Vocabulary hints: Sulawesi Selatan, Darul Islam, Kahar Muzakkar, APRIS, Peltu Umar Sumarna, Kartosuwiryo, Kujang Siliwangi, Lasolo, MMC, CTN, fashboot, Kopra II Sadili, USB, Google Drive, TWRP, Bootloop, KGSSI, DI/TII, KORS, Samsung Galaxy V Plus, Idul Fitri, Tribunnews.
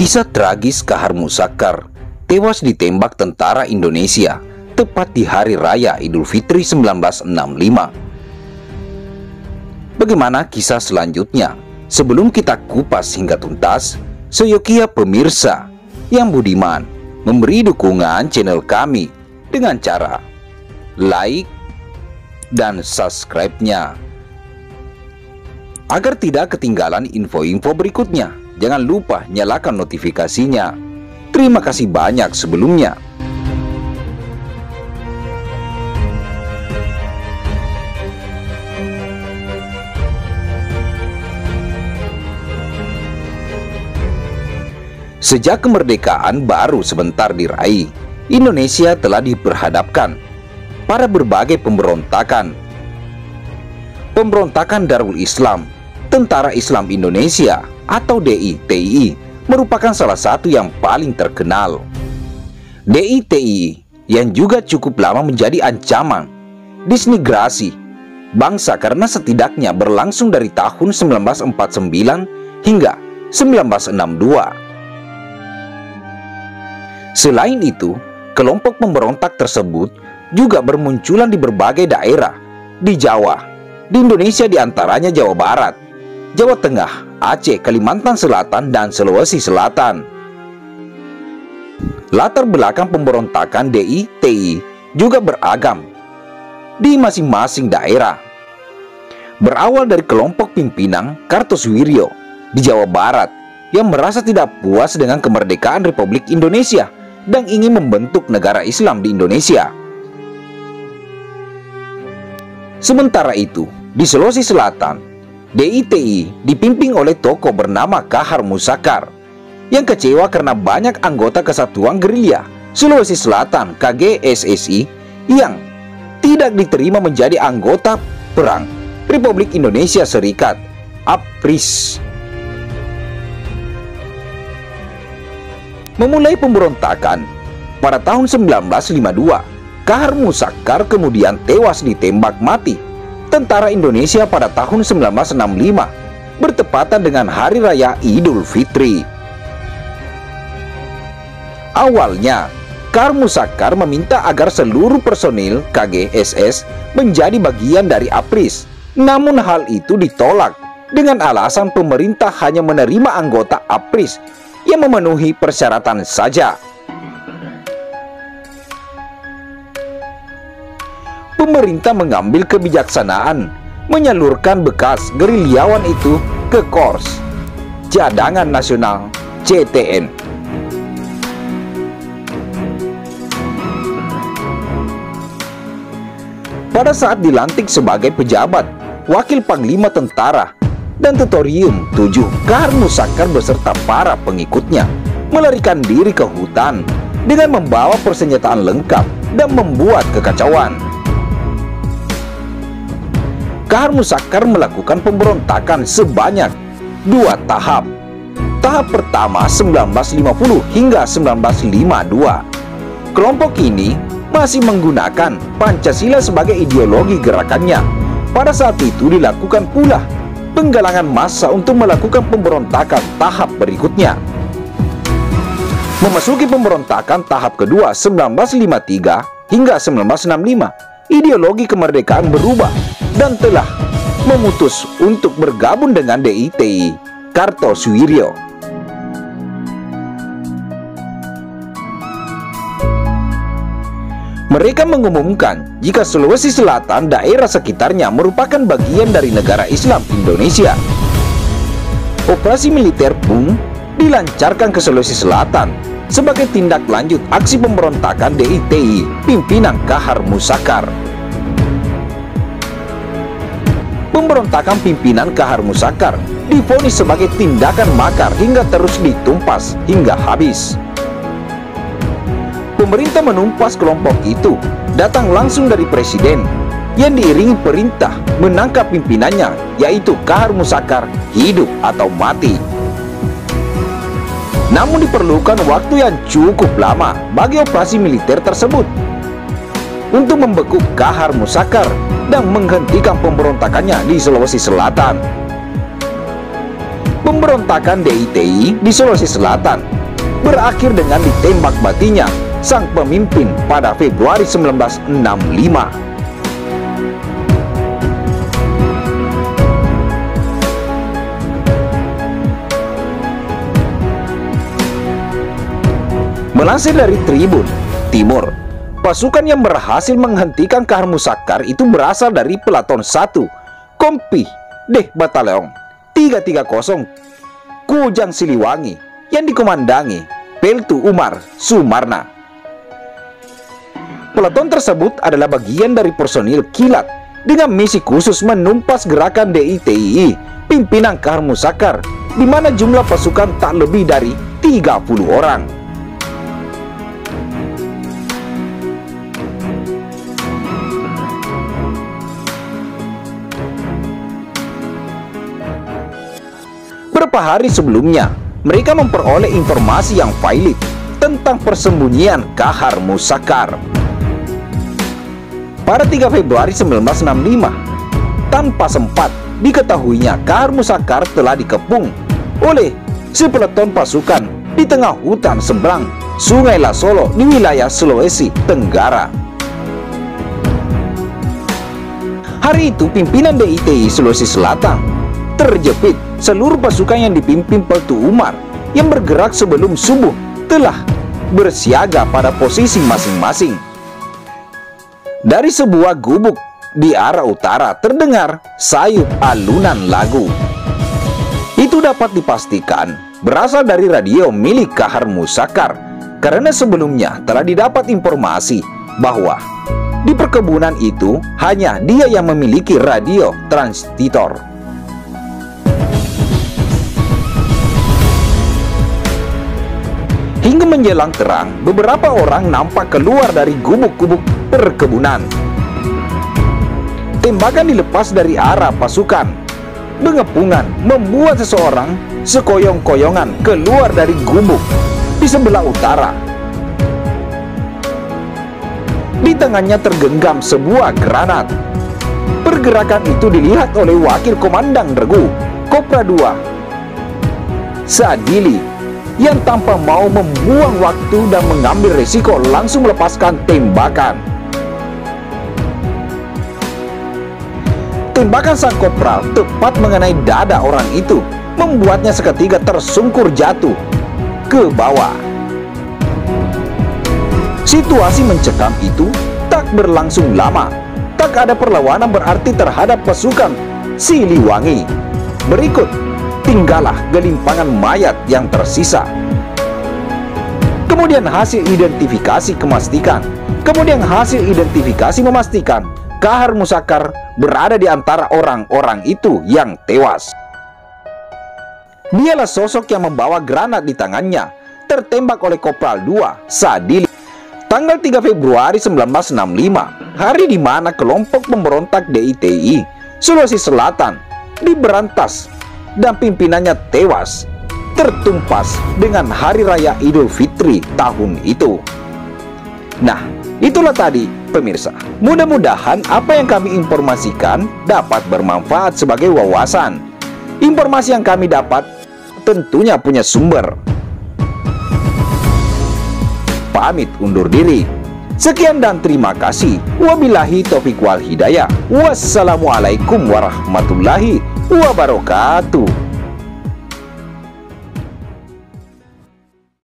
Kisah tragis Kahar Muzakkar tewas ditembak tentara Indonesia tepat di hari raya Idul Fitri 1965. Bagaimana kisah selanjutnya? Sebelum kita kupas hingga tuntas, seyokia pemirsa yang budiman memberi dukungan channel kami dengan cara like dan subscribe-nya, agar tidak ketinggalan info-info berikutnya. Jangan lupa nyalakan notifikasinya. Terima kasih banyak sebelumnya. Sejak kemerdekaan baru sebentar diraih, Indonesia telah diperhadapkan pada berbagai pemberontakan. Pemberontakan Darul Islam, Tentara Islam Indonesia atau DI/TII merupakan salah satu yang paling terkenal. DI/TII yang juga cukup lama menjadi ancaman dismigrasi bangsa karena setidaknya berlangsung dari tahun 1949 hingga 1962. Selain itu, kelompok pemberontak tersebut juga bermunculan di berbagai daerah di Jawa, di Indonesia diantaranya Jawa Barat, Jawa Tengah, Aceh, Kalimantan Selatan, dan Sulawesi Selatan. Latar belakang pemberontakan DI/TII juga beragam di masing-masing daerah. Berawal dari kelompok pimpinan Kartosuwiryo di Jawa Barat yang merasa tidak puas dengan kemerdekaan Republik Indonesia dan ingin membentuk negara Islam di Indonesia. Sementara itu, di Sulawesi Selatan, DI/TII dipimpin oleh tokoh bernama Kahar Muzakkar yang kecewa karena banyak anggota Kesatuan Gerilya Sulawesi Selatan (KGSSI) yang tidak diterima menjadi anggota perang Republik Indonesia Serikat (APRIS). Memulai pemberontakan pada tahun 1952, Kahar Muzakkar kemudian tewas ditembak mati tentara Indonesia pada tahun 1965 bertepatan dengan hari raya Idul Fitri. Awalnya, Kahar Muzakkar meminta agar seluruh personil KGSS menjadi bagian dari APRIS. Namun hal itu ditolak dengan alasan pemerintah hanya menerima anggota APRIS yang memenuhi persyaratan saja. Pemerintah mengambil kebijaksanaan menyalurkan bekas gerilyawan itu ke KORS, Cadangan Nasional (CTN). Pada saat dilantik sebagai pejabat Wakil Panglima Tentara dan Tutorium 7, Kahar Muzakkar beserta para pengikutnya melarikan diri ke hutan dengan membawa persenjataan lengkap dan membuat kekacauan. Kahar Muzakkar melakukan pemberontakan sebanyak dua tahap. Tahap pertama 1950 hingga 1952. Kelompok ini masih menggunakan Pancasila sebagai ideologi gerakannya. Pada saat itu dilakukan pula penggalangan massa untuk melakukan pemberontakan tahap berikutnya. Memasuki pemberontakan tahap kedua 1953 hingga 1965, ideologi kemerdekaan berubah dan telah memutus untuk bergabung dengan DI/TII Kartosuwiryo. Mereka mengumumkan jika Sulawesi Selatan daerah sekitarnya merupakan bagian dari negara Islam Indonesia. Operasi militer pun dilancarkan ke Sulawesi Selatan sebagai tindak lanjut aksi pemberontakan DI/TII pimpinan Kahar Muzakkar. Pemberontakan pimpinan Kahar Muzakkar divonis sebagai tindakan makar hingga terus ditumpas hingga habis. Pemerintah menumpas kelompok itu datang langsung dari presiden yang diiringi perintah menangkap pimpinannya, yaitu Kahar Muzakkar, hidup atau mati. Namun diperlukan waktu yang cukup lama bagi operasi militer tersebut untuk membekuk Kahar Muzakkar dan menghentikan pemberontakannya di Sulawesi Selatan. Pemberontakan DI/TII di Sulawesi Selatan berakhir dengan ditembak matinya sang pemimpin pada Februari 1965. Melansir dari Tribun Timur, pasukan yang berhasil menghentikan Kahar Muzakkar itu berasal dari Pelaton 1, Kompi Deh Bataleon 330 Kujang Siliwangi yang dikomandangi Peltu Umar Sumarna. Pelaton tersebut adalah bagian dari personil kilat dengan misi khusus menumpas gerakan DI/TII pimpinan Kahar Muzakkar, di mana jumlah pasukan tak lebih dari 30 orang. Beberapa hari sebelumnya, mereka memperoleh informasi yang valid tentang persembunyian Kahar Muzakkar. Pada 3 Februari 1965, tanpa sempat diketahuinya, Kahar Muzakkar telah dikepung oleh sepeleton pasukan di tengah hutan seberang Sungai Lasolo di wilayah Sulawesi Tenggara. Hari itu, pimpinan DI/TII Sulawesi Selatan terjepit. Seluruh pasukan yang dipimpin Peltu Umar yang bergerak sebelum subuh telah bersiaga pada posisi masing-masing. Dari sebuah gubuk di arah utara terdengar sayup alunan lagu. Itu dapat dipastikan berasal dari radio milik Kahar Muzakkar, karena sebelumnya telah didapat informasi bahwa di perkebunan itu hanya dia yang memiliki radio transistor. Hingga menjelang terang, beberapa orang nampak keluar dari gubuk-gubuk perkebunan. Tembakan dilepas dari arah pasukan. Dengepungan membuat seseorang sekoyong-koyongan keluar dari gubuk di sebelah utara. Di tangannya tergenggam sebuah granat. Pergerakan itu dilihat oleh Wakil Komandan Regu Kopra II Sadili, yang tanpa mau membuang waktu dan mengambil risiko langsung melepaskan tembakan. Tembakan sang kopral tepat mengenai dada orang itu, membuatnya seketika tersungkur jatuh ke bawah. Situasi mencekam itu tak berlangsung lama. Tak ada perlawanan berarti terhadap pasukan Siliwangi. Berikut tinggallah gelimpangan mayat yang tersisa. Kemudian hasil identifikasi memastikan Kahar Muzakkar berada di antara orang-orang itu yang tewas. Dialah sosok yang membawa granat di tangannya, tertembak oleh Kopral II Sadili. Tanggal 3 Februari 1965, hari di mana kelompok pemberontak DI/TII Sulawesi Selatan diberantas dan pimpinannya tewas tertumpas dengan hari raya Idul Fitri tahun itu. Nah, itulah tadi pemirsa. Mudah-mudahan apa yang kami informasikan dapat bermanfaat sebagai wawasan. Informasi yang kami dapat tentunya punya sumber. Pamit undur diri. Sekian dan terima kasih. Wabillahi taufiq wal hidayah. Wassalamualaikum warahmatullahi wabarakatuh.